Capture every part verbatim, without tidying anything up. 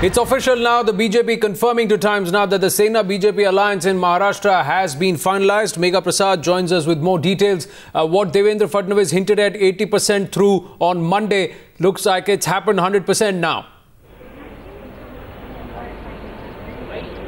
It's official now, the B J P confirming to Times Now that the Sena-B J P alliance in Maharashtra has been finalised. Megha Prasad joins us with more details. Uh, what Devendra Fadnavis hinted at eighty percent through on Monday, looks like it's happened one hundred percent now.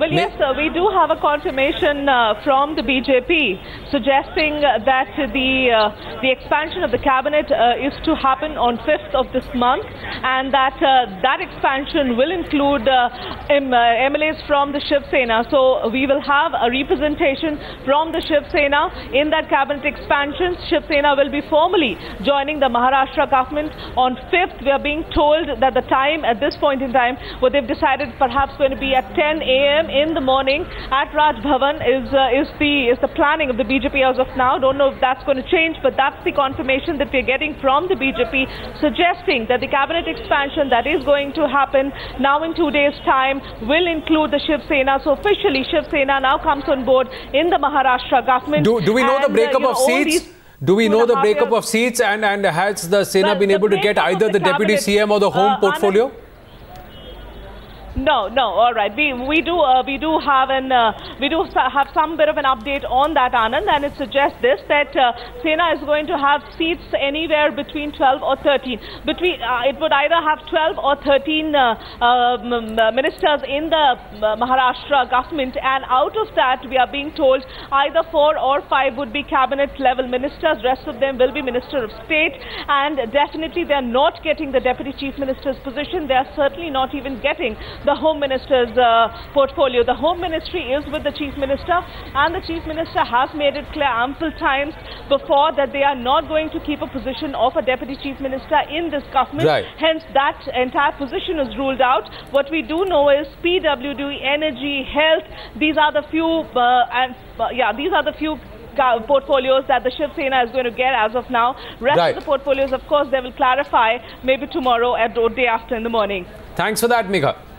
Well, yes, sir, we do have a confirmation uh, from the B J P suggesting that the uh, the expansion of the cabinet uh, is to happen on fifth of this month, and that uh, that expansion will include uh, M uh, M L As from the Shiv Sena. So we will have a representation from the Shiv Sena in that cabinet expansion. Shiv Sena will be formally joining the Maharashtra government on fifth. We are being told that the time at this point in time, what they've decided perhaps going to be at ten A M in the morning at Raj Bhavan is uh, is the is the planning of the B J P as of now. Don't know if that's going to change, but that's the confirmation that we're getting from the B J P, suggesting that the cabinet expansion that is going to happen now in two days' time will include the Shiv Sena. So officially, Shiv Sena now comes on board in the Maharashtra government. Do, do we know and, the breakup uh, you know, of seats? Do we know the breakup of seats? And and has the Sena well, been the able to get either the, the deputy C M or the home uh, portfolio? Anand, No, no. All right. We we do uh, we do have an uh, we do have some bit of an update on that, Anand, and it suggests this that uh, Sena is going to have seats anywhere between twelve or thirteen. Between uh, it would either have twelve or thirteen uh, uh, ministers in the Maharashtra government, and out of that we are being told either four or five would be cabinet level ministers. Rest of them will be minister of state, and definitely they are not getting the deputy chief minister's position. They are certainly not even getting the Home Minister's uh, portfolio. The Home Ministry is with the Chief Minister, and the Chief Minister has made it clear ample times before that they are not going to keep a position of a Deputy Chief Minister in this government. Right. Hence, that entire position is ruled out. What we do know is P W D, Energy, Health, these are the few, uh, and uh, yeah, these are the few portfolios that the Shiv Sena is going to get as of now. Rest right. of the portfolios, of course, they will clarify maybe tomorrow or day after in the morning. Thanks for that, Megha.